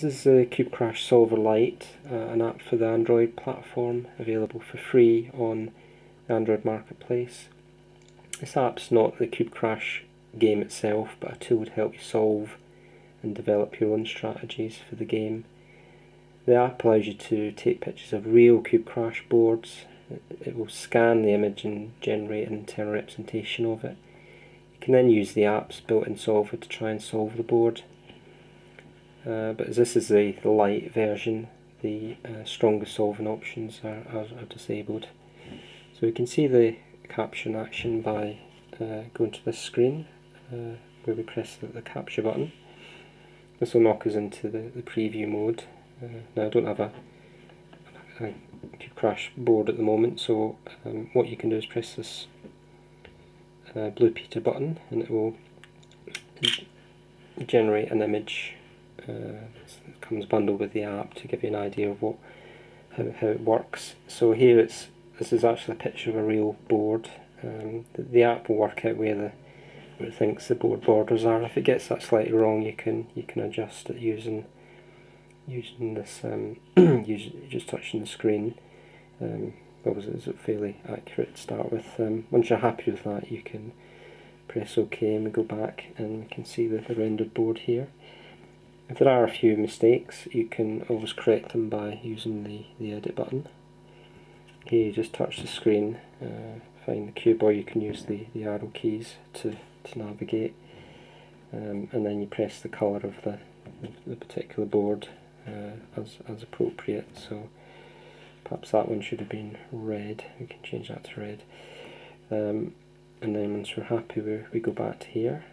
This is the Cube Crash Solver Lite, an app for the Android platform, available for free on the Android Marketplace. This app's not the Cube Crash game itself, but a tool to help you solve and develop your own strategies for the game. The app allows you to take pictures of real Cube Crash boards. It will scan the image and generate an internal representation of it. You can then use the app's built-in solver to try and solve the board. But as this is the light version, the stronger solving options are disabled. So we can see the caption action by going to this screen where we press the capture button. This will knock us into the preview mode. Now I don't have a Cube Crash board at the moment, so what you can do is press this Blue Peter button and it will generate an image. It comes bundled with the app to give you an idea of how it works. So here this is actually a picture of a real board. The app will work out where it thinks the board borders are. If it gets that slightly wrong, you can adjust it using this just touching the screen. Obviously it's fairly accurate to start with. Once you're happy with that, you can press OK and we go back and we can see the rendered board here. If there are a few mistakes, you can always correct them by using the edit button. Here you just touch the screen, find the cube, or you can use the arrow keys to navigate, and then you press the colour of the particular board as appropriate. So perhaps that one should have been red, we can change that to red. And then once we're happy we go back to here.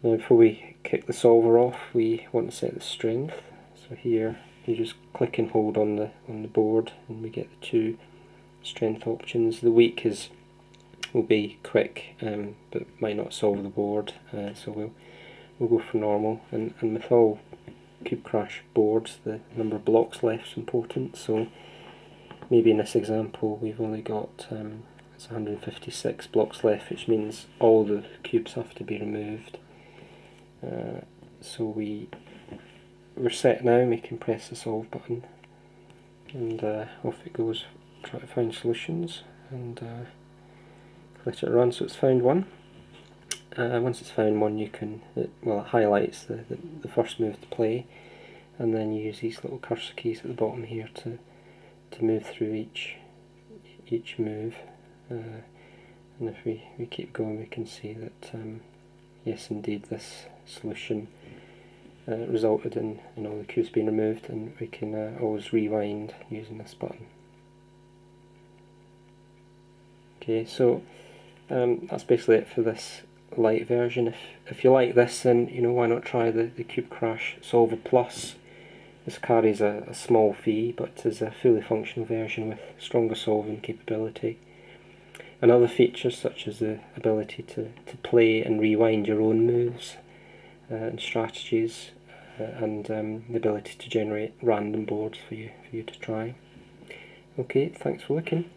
Now before we kick the solver off, we want to set the strength. So here you just click and hold on the board and we get the two strength options. The weak will be quick but might not solve the board, so we'll go for normal, and with all Cube Crash boards the number of blocks left is important, so maybe in this example we've only got it's 156 blocks left, which means all the cubes have to be removed. So we're set now, and we can press the solve button and off it goes. Try to find solutions and let it run. So it's found one. Once it's found one, it highlights the first move to play, and then you use these little cursor keys at the bottom here to move through each move, and if we keep going we can see that yes, indeed, this solution resulted in all the cubes being removed, and we can always rewind using this button. Okay, so that's basically it for this light version. If you like this, then why not try the Cube Crash Solver Plus. This carries a small fee, but is a fully functional version with stronger solving capability. And other features such as the ability to play and rewind your own moves and strategies, and the ability to generate random boards for you to try. Okay, thanks for looking.